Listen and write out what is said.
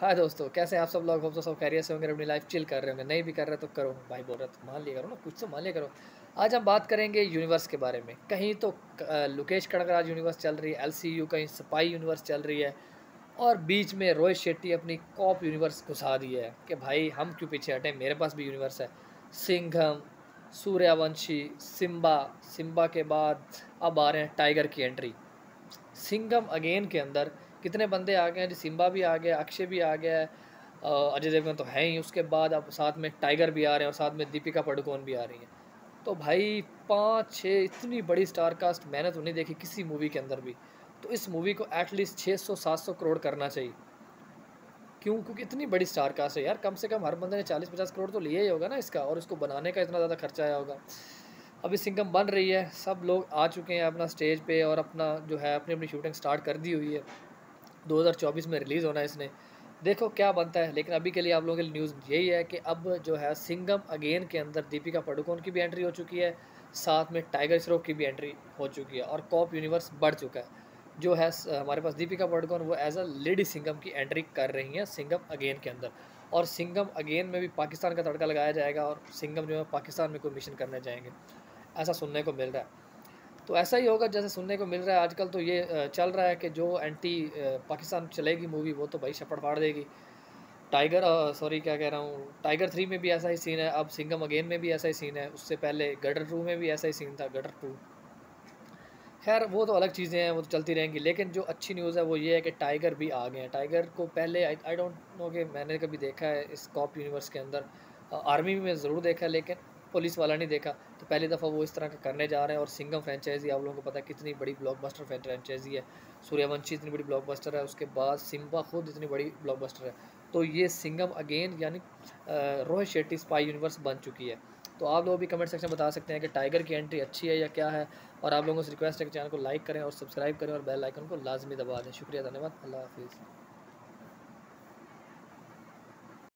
हाँ दोस्तों, कैसे हैं आप सब लोग। होप तो सब खैरियत से होंगे, अपनी लाइफ चिल कर रहे होंगे। नहीं भी कर रहे तो करो भाई, बोल रहा तो मान लिया करो ना, कुछ तो मान लिया करो। आज हम बात करेंगे यूनिवर्स के बारे में। कहीं तो लोकेश कनगराज यूनिवर्स चल रही है, LCU, कहीं स्पाई यूनिवर्स चल रही है, और बीच में रोहित शेट्टी अपनी कॉप यूनिवर्स घुसा दी है कि भाई हम क्यों पीछे हटें, मेरे पास भी यूनिवर्स है। सिंघम, सूर्यवंशी, सिम्बा के बाद अब आ रहे हैं टाइगर की एंट्री। सिंघम अगेन के अंदर कितने बंदे आ गए हैं जी, सिम्बा भी आ गया, अक्षय भी आ गया है, अजय देवगन तो है ही, उसके बाद अब साथ में टाइगर भी आ रहे हैं और साथ में दीपिका पादुकोण भी आ रही हैं। तो भाई 5-6 इतनी बड़ी स्टार कास्ट मैंने तो नहीं देखी किसी मूवी के अंदर भी। तो इस मूवी को एटलीस्ट 600-700 करोड़ करना चाहिए, क्योंकि इतनी बड़ी स्टार कास्ट है यार। कम से कम हर बंदे ने 40-50 करोड़ तो लिया ही होगा ना इसका, और इसको बनाने का इतना ज़्यादा खर्चा आया होगा। अभी सिंघम बन रही है, सब लोग आ चुके हैं अपना स्टेज पे और अपना जो है अपनी अपनी शूटिंग स्टार्ट कर दी हुई है। 2024 में रिलीज़ होना है इसने, देखो क्या बनता है। लेकिन अभी के लिए आप लोगों के लिए न्यूज़ यही है कि अब जो है सिंघम अगेन के अंदर दीपिका पादुकोण की भी एंट्री हो चुकी है, साथ में टाइगर श्रॉफ की भी एंट्री हो चुकी है, और कॉप यूनिवर्स बढ़ चुका है। जो है हमारे पास दीपिका पादुकोण वो एज अ लेडी सिंघम की एंट्री कर रही हैं सिंघम अगेन के अंदर, और सिंघम अगेन में भी पाकिस्तान का तड़का लगाया जाएगा, और सिंघम जो है पाकिस्तान में कोई मिशन करने जाएंगे, ऐसा सुनने को मिल रहा है। तो ऐसा ही होगा जैसे सुनने को मिल रहा है आजकल। तो ये चल रहा है कि जो एंटी पाकिस्तान चलेगी मूवी वो तो भाई छप्पड़ फाड़ देगी। टाइगर टाइगर 3 में भी ऐसा ही सीन है, अब सिंघम अगेन में भी ऐसा ही सीन है, उससे पहले गडर 2 में भी ऐसा ही सीन था। गडर 2 खैर वो तो अलग चीज़ें हैं, वो तो चलती रहेंगी। लेकिन जो अच्छी न्यूज़ है वो ये है कि टाइगर भी आ गए हैं। टाइगर को पहले आई डोंट नो कि मैंने कभी देखा है इस कॉप यूनिवर्स के अंदर, आर्मी में ज़रूर देखा लेकिन पुलिस वाला नहीं देखा। तो पहली दफ़ा वो इस तरह का करने जा रहे हैं। और सिंघम फ्रेंचाइजी आप लोगों को पता है कितनी बड़ी ब्लॉकबस्टर फ्रेंचाइजी है, सूर्यवंशी इतनी बड़ी ब्लॉकबस्टर है, उसके बाद सिम्बा खुद इतनी बड़ी ब्लॉकबस्टर है। तो ये सिंघम अगेन यानी रोहित शेट्टी स्पाई यूनिवर्स बन चुकी है। तो आप लोग भी कमेंट सेक्शन में बता सकते हैं कि टाइगर की एंट्री अच्छी है या क्या है। और आप लोगों से रिक्वेस्ट है कि चैनल को लाइक करें और सब्सक्राइब करें और बेल आइकन को लाजमी दबा दें। शुक्रिया, धन्यवाद, अल्लाह हाफिज़।